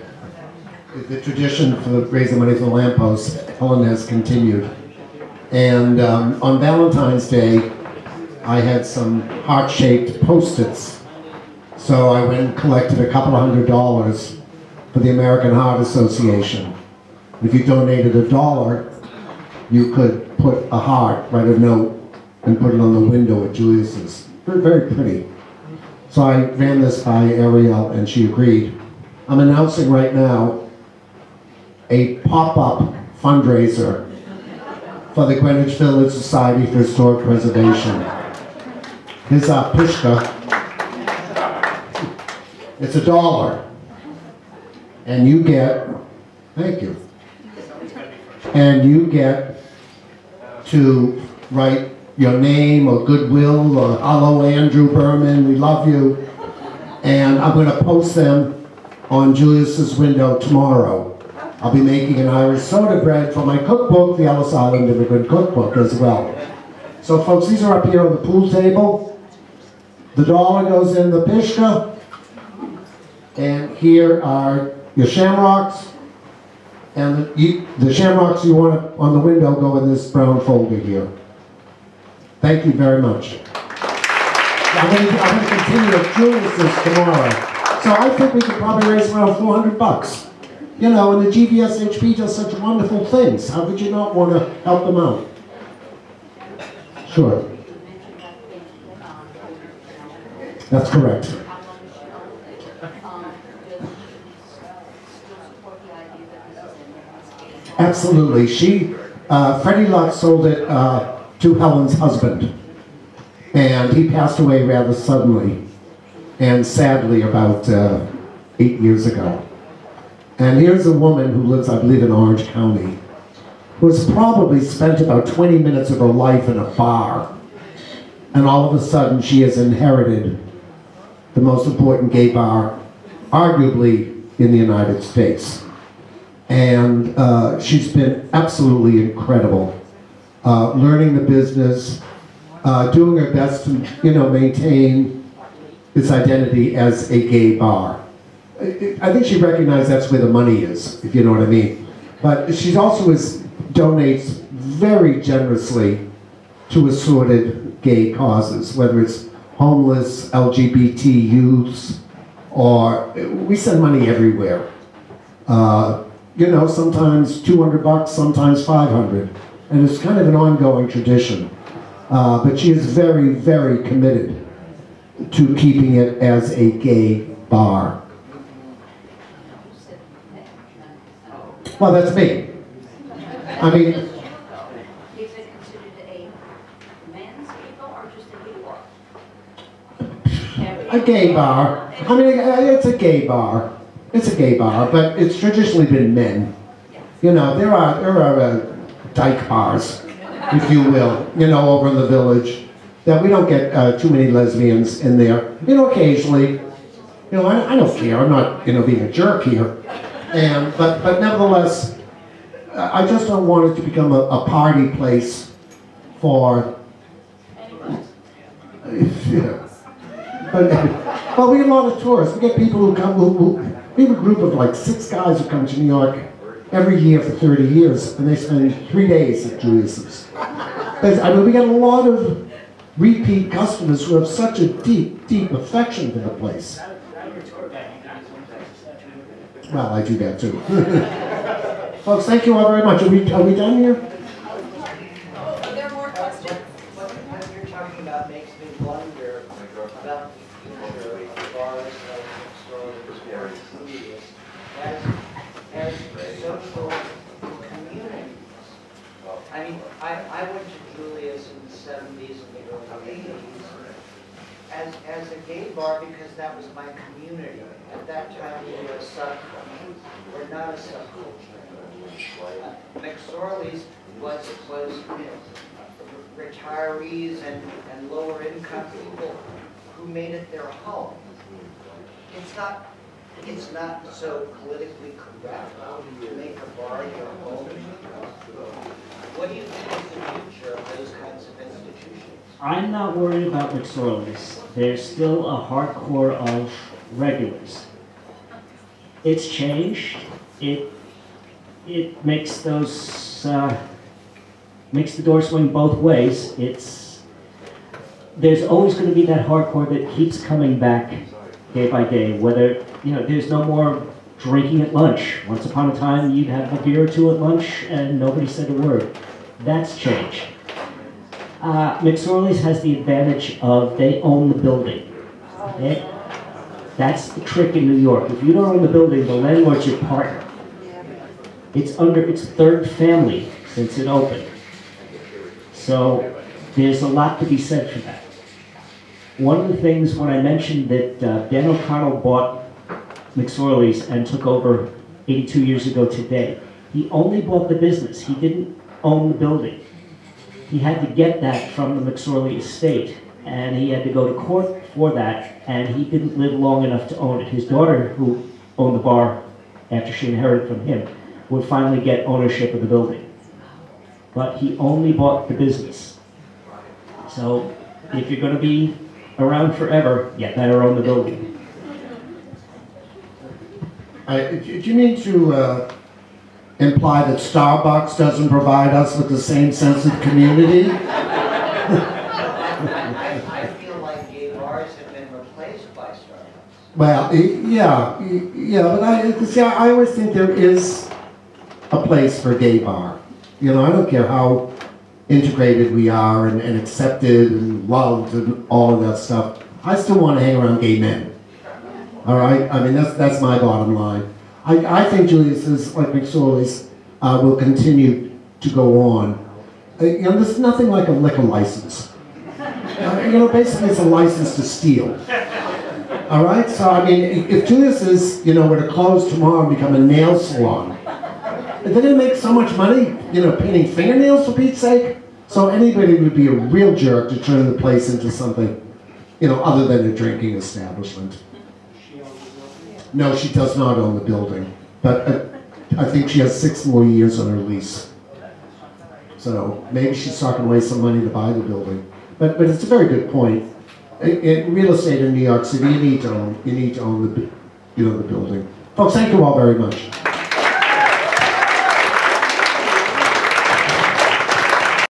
The tradition for raising money for the lamppost, Helen has continued. And um, on Valentine's Day, I had some heart-shaped Post-its. So I went and collected a couple hundred dollars for the American Heart Association. If you donated a dollar, you could put a heart, write a note, and put it on the window at Julius's. Very, very pretty. So I ran this by Ariel, and she agreed. I'm announcing right now a pop-up fundraiser for the Greenwich Village Society for Historic Preservation. Here's our pushka. It's a dollar. And you get, thank you. And you get to write your name or Goodwill or hello Andrew Berman, we love you. And I'm going to post them on Julius's window tomorrow. I'll be making an Irish soda bread for my cookbook, the Ellis Island Immigrant Cookbook, as well. So folks, these are up here on the pool table. The dollar goes in the pishka. And here are your shamrocks. And the, you, the shamrocks you want on the window go in this brown folder here. Thank you very much. I'm going to, I'm going to continue with Julius's tomorrow. So I think we could probably raise around four hundred bucks. You know, and the G V S H P does such wonderful things. How could you not want to help them out? Sure. That's correct. Absolutely. She, uh, Freddie Lux sold it, uh, to Helen's husband, and he passed away rather suddenly. and sadly about uh, eight years ago. And here's a woman who lives, I believe, in Orange County, who has probably spent about twenty minutes of her life in a bar, and all of a sudden she has inherited the most important gay bar, arguably, in the United States. And uh, she's been absolutely incredible, uh, learning the business, uh, doing her best to, you know, maintain its identity as a gay bar. I think she recognized that's where the money is, if you know what I mean. But she also is, donates very generously to assorted gay causes, whether it's homeless, L G B T youths, or we send money everywhere. Uh, you know, sometimes two hundred bucks, sometimes five hundred. And it's kind of an ongoing tradition. Uh, but she is very, very committed to keeping it as a gay bar. Well, that's me. I mean, is it considered a men's people or just a gay bar? A gay bar. I mean, it's a gay bar. It's a gay bar, but it's traditionally been men. You know, there are there are uh, dyke bars, if you will, you know, over in the village, that we don't get uh, too many lesbians in there. You know, occasionally. You know, I, I don't care. I'm not, you know, being a jerk here. And but but nevertheless, I just don't want it to become a, a party place for. Yeah. But well, we get a lot of tourists. We get people who come. Who, who, we have a group of like six guys who come to New York every year for thirty years, and they spend three days at Julius's. I mean, we get a lot of repeat customers who have such a deep, deep affection for the place. Well, I do that too. Folks, thank you all very much. Are we, are we done here? Are there more questions? What you're talking about makes me wonder about the bars as social communities. I mean, I, I went to Julius in the seventies and the early eighties. As, as a gay bar, because that was my community. At that time, we were a subculture. We're not a subculture. Uh, McSorley's was, was you know, retirees and, and lower income people who made it their home. It's not, it's not so politically correct to make a bar your home. What do you think is the future of those kinds of institutions? I'm not worried about McSorley's. There's still a hardcore of regulars. It's changed. It it makes those uh, makes the door swing both ways. It's there's always going to be that hardcore that keeps coming back day by day. Whether you know, there's no more drinking at lunch. Once upon a time, you'd have a beer or two at lunch, and nobody said a word. That's changed. Uh, McSorley's has the advantage of they own the building. They, that's the trick in New York. If you don't own the building, the landlord's your partner. It's under its third family since it opened. So there's a lot to be said for that. One of the things when I mentioned that uh, Dan O'Connell bought McSorley's and took over eighty-two years ago today, he only bought the business. He didn't own the building. He had to get that from the McSorley estate, and he had to go to court for that, and he didn't live long enough to own it. His daughter, who owned the bar after she inherited from him, would finally get ownership of the building. But he only bought the business. So if you're going to be around forever, you better own the building. I, do you mean to... Uh... imply that Starbucks doesn't provide us with the same sense of community? I, I feel like gay bars have been replaced by Starbucks. Well, yeah, yeah, but I, see, I always think there is a place for a gay bar. You know, I don't care how integrated we are and, and accepted and loved and all of that stuff. I still want to hang around gay men. All right? I mean, that's, that's my bottom line. I, I think Julius's, like McSorley's, uh, will continue to go on. Uh, you know, there's nothing like a liquor license. Uh, you know, basically it's a license to steal. All right? So, I mean, if Julius's, you know, were to close tomorrow and become a nail salon, and they didn't make so much money, you know, painting fingernails for Pete's sake. So anybody would be a real jerk to turn the place into something, you know, other than a drinking establishment. No, she does not own the building, but uh, I think she has six more years on her lease. So maybe she's talking away some money to buy the building. But but it's a very good point. It, it, real estate in New York City, you need to own, you need to own the, you know, the building. Folks, thank you all very much.